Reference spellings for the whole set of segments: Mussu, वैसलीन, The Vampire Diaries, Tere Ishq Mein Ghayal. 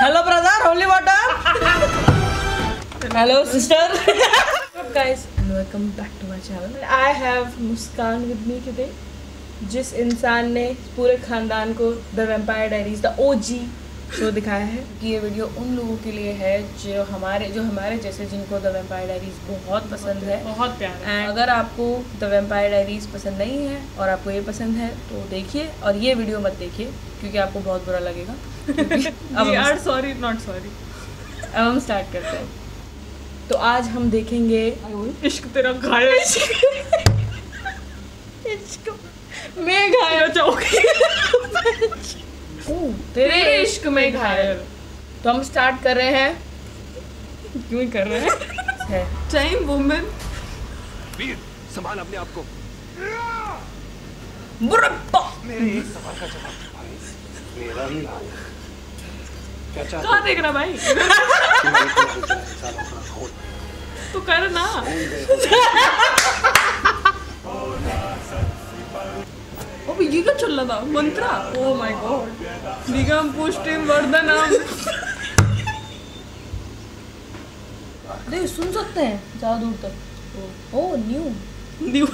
Hello brother, holy water. Hello sister. Guys, welcome back to my channel. I have Muskan with me today, जिस इंसान ने पूरे खानदान को the Vampire Diaries the OG show दिखाया है। कि ये वीडियो उन लोगों के लिए है जो हमारे जैसे, जिनको द वैम्पायर डायरीज बहुत पसंद है, बहुत प्यार है। अगर आपको द वैम्पायर डायरीज पसंद नहीं है और आपको ये पसंद है तो देखिए, और ये वीडियो मत देखिए क्योंकि आपको बहुत बुरा लगेगा। अब सॉरी नॉट सॉरी, अब हम स्टार्ट करते हैं। तो आज हम देखेंगे इश्क तेरा घायल, इश्क में घायल चौकी, तेरे इश्क में घायल। तो हम स्टार्ट कर रहे हैं। क्यों कर रहे हैं? टाइम वुमेन, वीर संभाल अपने आप को। मेरे एक सवाल का जवाब मेरा ही हाल क्या चाहता है? देख रहा भाई तू कर ना। ये क्या चल रहा था? मंत्रा, ओ माय गॉड। निगम पुष्टिम वर्धनम। अरे सुन सकते हैं ज्यादा दूर तक। Oh new new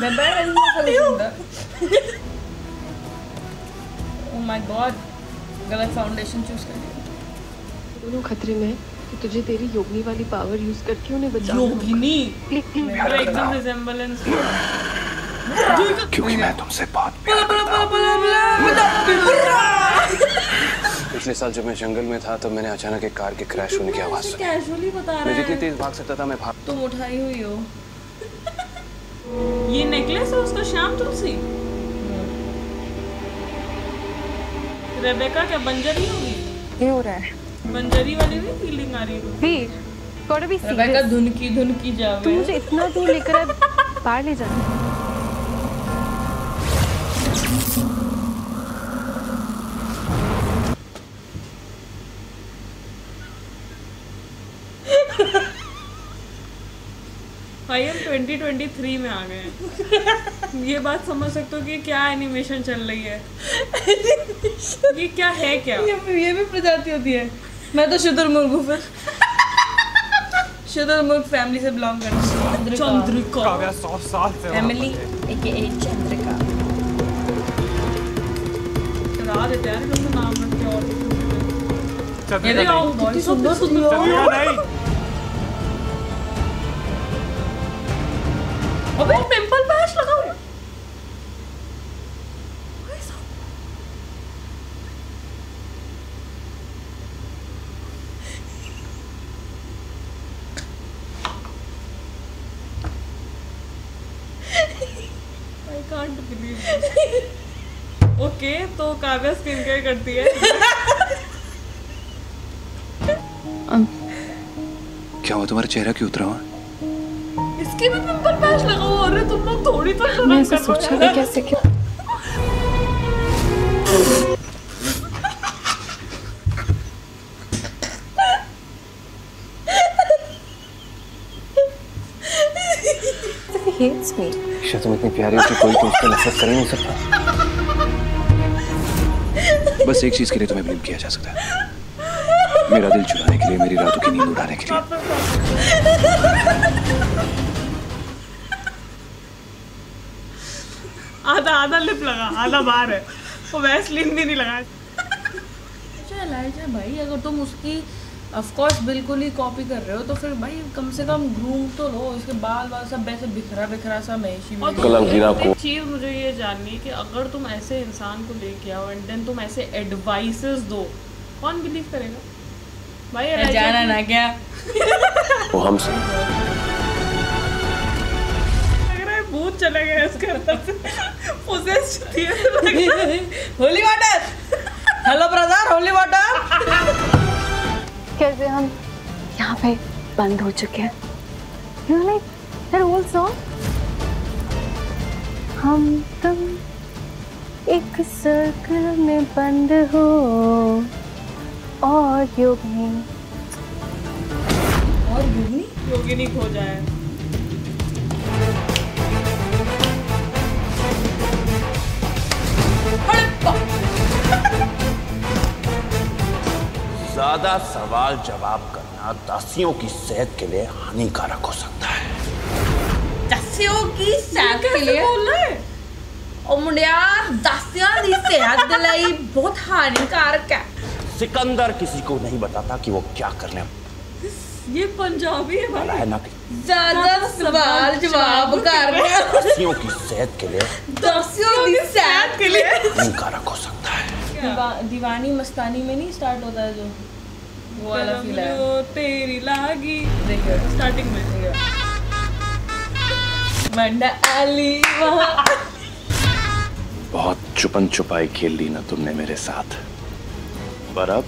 oh my god, गलत फाउंडेशन चूज कर लिया। दोनों खतरे में कि तुझे तेरी योगिनी वाली पावर यूज करके उन्हें बचाना। योगिनी एकदम रिजेम्बलेंस, क्योंकि मैं तुमसे बात पिछले साल जब मैं जंगल में था तब मैंने अचानक एक कार के क्रैश होने की आवाज सुनी। कैजुअली बता रहा है। मैं जितनी तेज भाग सकता था मैं भाग। तुम उठाई हुई हो। ये नेकलेस है उसका, श्याम तुलसी। रेबेका क्या बंजरी होगी? ये हो रहा है बंजरी वाली भी फीलिंग आ रही है। रेबेका धुन की जा, तू मुझे इतना दूर लेकर पार ले जाती। भाई हम 2023 में आ गए। ये बात समझ सकते हो कि क्या एनिमेशन चल रही है। ये क्या है? क्या ये भी प्रजाति होती है? मैं तो शुतुरमुर्ग हूँ। फिर शुतुरमुर्ग फैमिली से बिलोंग करती हूँ। Chandrika family aka Chandrika. नाम अबे पिंपल पैच लगा हुआ है। I can't believe this. Okay, तो काव्या स्किन केयर करती है। क्या हुआ? तुम्हारा चेहरा क्यों उतरा हुआ? इसके भी पिंपल पैच लगा हुआ। अरे तुम लोग थोड़ी तो शर्म करो यार। कैसे क्या? ईशा तुम इतनी प्यारी हो कि कोई तुमसे नफरत कर ही नहीं सकता। बस एक चीज के लिए तुम्हें ब्लेम किया जा सकता है, मेरा दिल चुराने के लिए, मेरी रातों की नींद उड़ाने के लिए। आधा लिप लगा, आधा बाहर है। वो वैसलीन भी नहीं लगा। चल भाई, अगर तुम उसकी ऑफ कोर्स बिल्कुल ही कॉपी कर रहे हो तो फिर भाई कम से कम ग्रूम तो लो। उसके बाल सब वैसे बिखरा सा महेशी। एक चीज मुझे ये जाननी है कि अगर तुम ऐसे इंसान को लेके आओ एंड देन तुम ऐसे एडवाइसेस दो, कौन बिलीव करेगा भाई? जाना ना क्या वो हमसे भूत चला गया इसके अंदर। Holy water. Hello brother, holy water. कैसे हम यहाँ पे बंद हो चुके हैं? You know, like that old song? हम तुम एक सर्कल में बंद हो और योगिनी खो जाए। ज्यादा सवाल जवाब करना दासियों की सेहत के लिए हानिकारक हो सकता है। दासियों की सेहत के लिए बोल रहे और मुंडिया दासियां की सेहत के लिए बहुत हानिकारक है। सिकंदर किसी को नहीं बताता कि वो क्या करने। ये पंजाबी है भाई। है ना कि ज्यादा सवाल जवाब कर दासियों की सेहत के लिए हानिकारक हो सकता है। दीवानी मस्तानी में नहीं स्टार्ट होता है जो वो वाला फील है। तेरी लागी देखिए स्टार्टिंग में मंडा अली वहाँ बहुत छुपन छुपाई खेल ली ना तुमने मेरे साथ, पर अब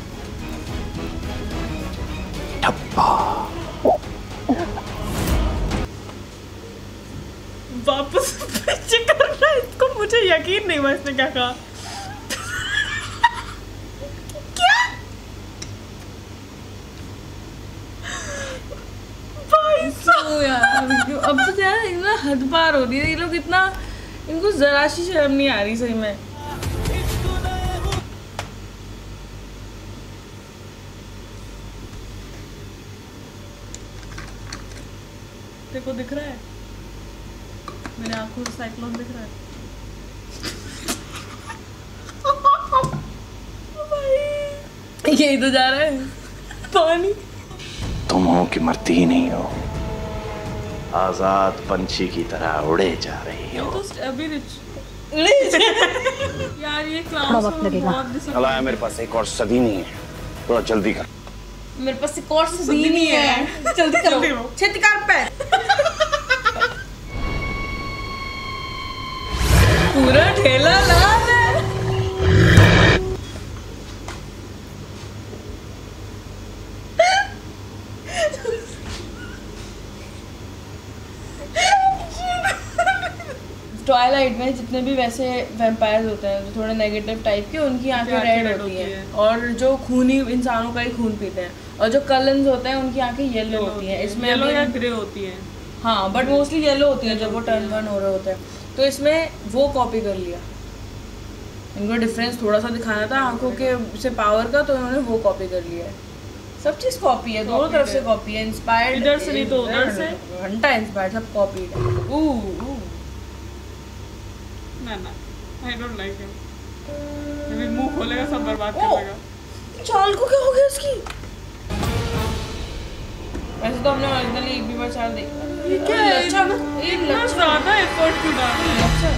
वापस पीछे कर रहा है इसको। मुझे यकीन नहीं हुआ इसने क्या कहा। क्या भाई साहब यार अब तो यार इतना हद पार हो रही है ये लोग। इतना इनको जरा सी शर्म नहीं आ रही सही में। को दिख रहा है मेरे आंखों से साइक्लोन दिख रहा है। यही तो जा रहा है पानी। तुम हो कि मरती ही नहीं हो, आजाद पंछी की तरह उड़े जा रही हो। तो अभी यार ये क्लास है मेरे पास एक और सदी नहीं है, थोड़ा जल्दी कर। मेरे पास एक और सदी नहीं है, जल्दी करो। छेतिकार पे पूरा ठेला लाल है। ट्वाइलाइट में जितने भी वैसे वैम्पायर्स होते हैं जो थोड़े नेगेटिव टाइप के, उनकी आंखें रेड होती हैं और जो खूनी इंसानों का ही खून पीते हैं, और जो कलन्स होते हैं उनकी आंखें येलो होती हैं। इसमें येलो या ग्रे होती है, हाँ बट मोस्टली येलो होती है जब वो टर्न वन हो रहे होते हैं। तो इसमें वो कॉपी कर लिया, इनको डिफरेंस थोड़ा सा दिखाना था आंखों के से पावर का, तो उन्होंने वो कॉपी कर लिया है। सब चीज़ कॉपी है, दोनों तरफ से कॉपी है। इंस्पायर्ड इधर से नहीं तो उधर से, घंटा इंस्पायर्ड सब कॉपी है। ना आई डोंट लाइक हिम। मेरे मुंह खोलेगा सब बर्बाद कर देगा। चाल को क्या हो गया उसकी? वैसे तो हमने ओरिजिनली एक भी बार चाल देखा। ये क्या है? इतना ज़्यादा एफर्ट क्यों डाल रही है?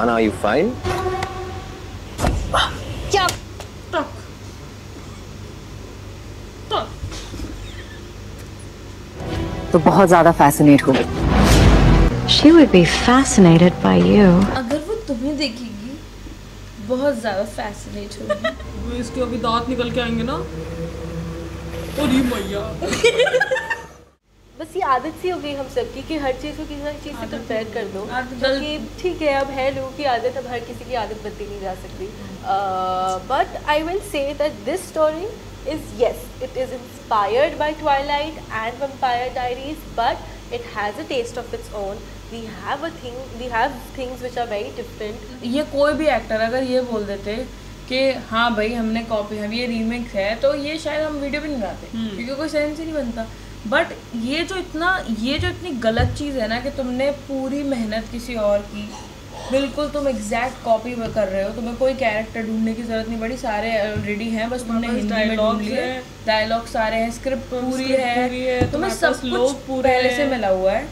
Anna, are you fine? क्या? तक तो बहुत ज़्यादा fascinated हो। She would be fascinated by you. अगर वो तुम्हें देखेगी बहुत ज्यादा फैसिनेट होगी। वो इसके अभी दांत निकल के आएंगे ना। अरे मैया बस ये आदत सी हो गई हम सब की कि हर चीज को किसी चीज से कंपेयर कर दो। ठीक है, अब है लोगों की आदत, अब हर किसी की आदत बदली नहीं जा सकती। But I will say that this story is yes it is inspired by Twilight and Vampire Diaries, but it has a taste of its own. We have things which are very different. ये कोई भी actor अगर ये बोल देते कि हाँ भाई हमने कॉपी है, ये रीमेक्स है, तो ये शायद हम वीडियो भी नहीं बनाते क्योंकि कोई सेंस ही नहीं बनता। बट ये जो इतनी गलत चीज़ है ना कि तुमने पूरी मेहनत किसी और की, बिल्कुल तुम एग्जैक्ट कॉपी कर रहे हो, तुम्हें कोई कैरेक्टर ढूंढने की जरूरत नहीं पड़ी, सारे ऑलरेडी हैं। बस तुमने हिंदी में ढूंढ लिए, डायलॉग सारे हैं, स्क्रिप्ट पूरी है, तुम्हें सब कुछ पहले से मिला हुआ है,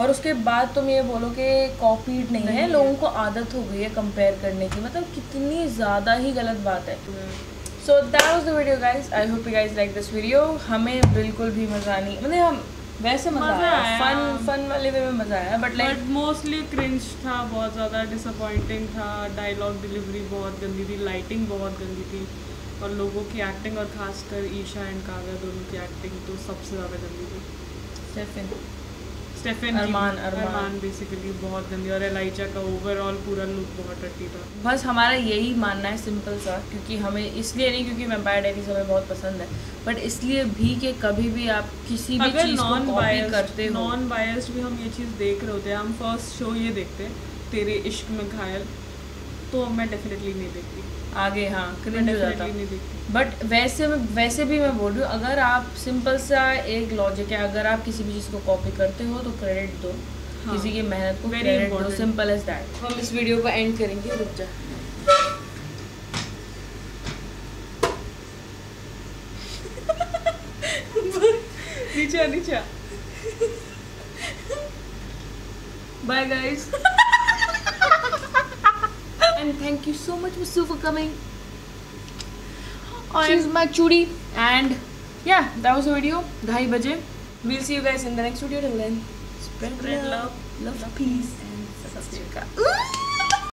और उसके बाद तुम ये बोलो कि कॉपीड नहीं है। लोगों को आदत हो गई है कंपेयर करने की, मतलब कितनी ज़्यादा ही गलत बात है। So that was the video guys, I hope you guys like this video. हमें बिल्कुल भी मज़ा नहीं, मतलब हम वैसे मज़ा आया, फन वाले वे में मज़ा आया, बट मोस्टली क्रिंज था, बहुत ज़्यादा डिसअपॉइंटिंग था। डायलॉग डिलीवरी बहुत गंदी थी, लाइटिंग बहुत गंदी थी, और लोगों की एक्टिंग, और खासकर ईशा एंड काव्या दोनों की एक्टिंग तो सबसे ज़्यादा गंदी थी। अरमान बेसिकली बहुत गंदी, और एलाइजा का ओवरऑल पूरा लुक बहुत रट्टी था। बस हमारा यही मानना है सिंपल सा, क्योंकि हमें इसलिए नहीं क्योंकि वैम्पायर डायरीज हमें बहुत पसंद है, बट इसलिए भी कि कभी भी आप किसी भी चीज़ को कॉपी करते हो। नॉन बायस्ड भी हम ये चीज़ देख रहे होते हैं। हम फर्स्ट शो ये देखते हैं तेरे इश्क में घायल, तो मैं डेफिनेटली नहीं देखती आगे। हाँ, क्रिंज हो जाता। बट वैसे भी मैं बोल रही हूँ, अगर आप सिंपल सा एक लॉजिक है, अगर आप किसी भी चीज़ को कॉपी करते हो तो क्रेडिट दो। हाँ, किसी की मेहनत को क्रेडिट दो, सिंपल एज दैट। हम इस वीडियो को एंड करेंगे, रुक जा। नीचे नीचे। Bye guys. And thank you so much Mussu for coming. She's my chudi. And yeah, that was the video. 2:30 baje. We'll see you guys in the next video. Till then, spread love, peace, and subscribe.